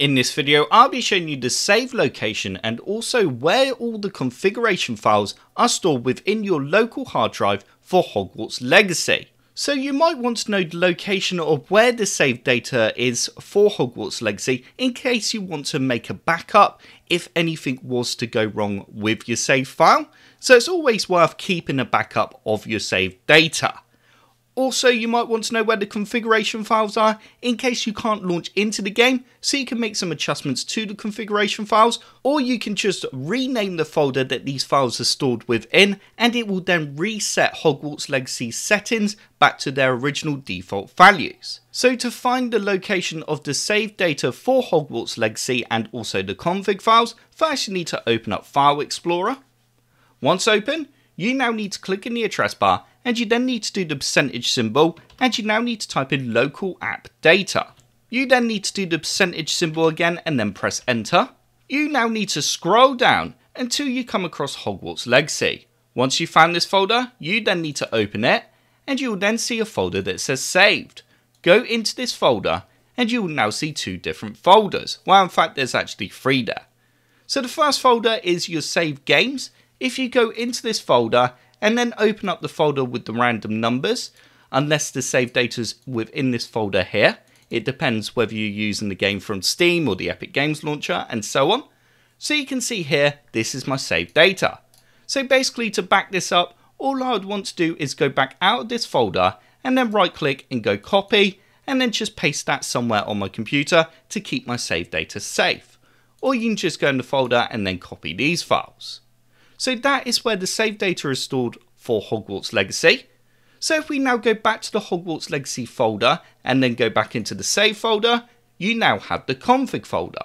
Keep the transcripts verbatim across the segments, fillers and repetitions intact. In this video, I'll be showing you the save location and also where all the configuration files are stored within your local hard drive for Hogwarts Legacy. So you might want to know the location of where the saved data is for Hogwarts Legacy in case you want to make a backup if anything was to go wrong with your save file. So it's always worth keeping a backup of your saved data. Also, you might want to know where the configuration files are in case you can't launch into the game, so you can make some adjustments to the configuration files, or you can just rename the folder that these files are stored within and it will then reset Hogwarts Legacy settings back to their original default values. So to find the location of the saved data for Hogwarts Legacy and also the config files, first you need to open up File Explorer. Once open, you now need to click in the address bar and you then need to do the percentage symbol and you now need to type in local app data. You then need to do the percentage symbol again and then press enter. You now need to scroll down until you come across Hogwarts Legacy. Once you've found this folder, you then need to open it and you will then see a folder that says saved. Go into this folder and you will now see two different folders. Well, in fact, there's actually three there. So the first folder is your saved games. If you go into this folder and then open up the folder with the random numbers, unless the saved data is within this folder here. It depends whether you're using the game from Steam or the Epic Games Launcher and so on. So you can see here, this is my saved data. So basically to back this up, all I would want to do is go back out of this folder and then right click and go copy and then just paste that somewhere on my computer to keep my saved data safe. Or you can just go in the folder and then copy these files. So that is where the saved data is stored for Hogwarts Legacy. So if we now go back to the Hogwarts Legacy folder and then go back into the save folder, you now have the config folder.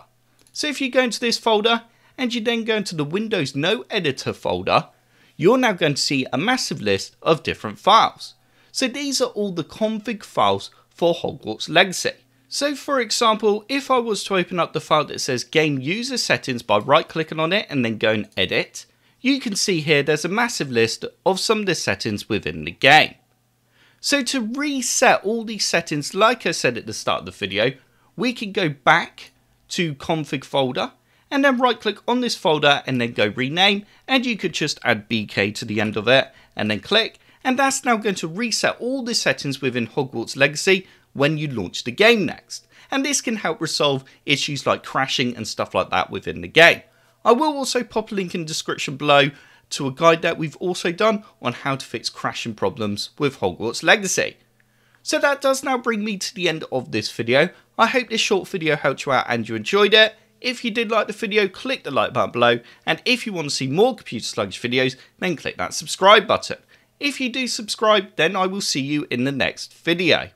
So if you go into this folder and you then go into the Windows No Editor folder, you're now going to see a massive list of different files. So these are all the config files for Hogwarts Legacy. So for example, if I was to open up the file that says Game User Settings by right clicking on it and then go and edit, you can see here there's a massive list of some of the settings within the game. So to reset all these settings, like I said at the start of the video, we can go back to config folder and then right click on this folder and then go rename, and you could just add B K to the end of it and then click, and that's now going to reset all the settings within Hogwarts Legacy when you launch the game next. And this can help resolve issues like crashing and stuff like that within the game. I will also pop a link in the description below to a guide that we've also done on how to fix crashing problems with Hogwarts Legacy. So that does now bring me to the end of this video. I hope this short video helped you out and you enjoyed it. If you did like the video, click the like button below, and if you want to see more computer sluggish videos, then click that subscribe button. If you do subscribe, then I will see you in the next video.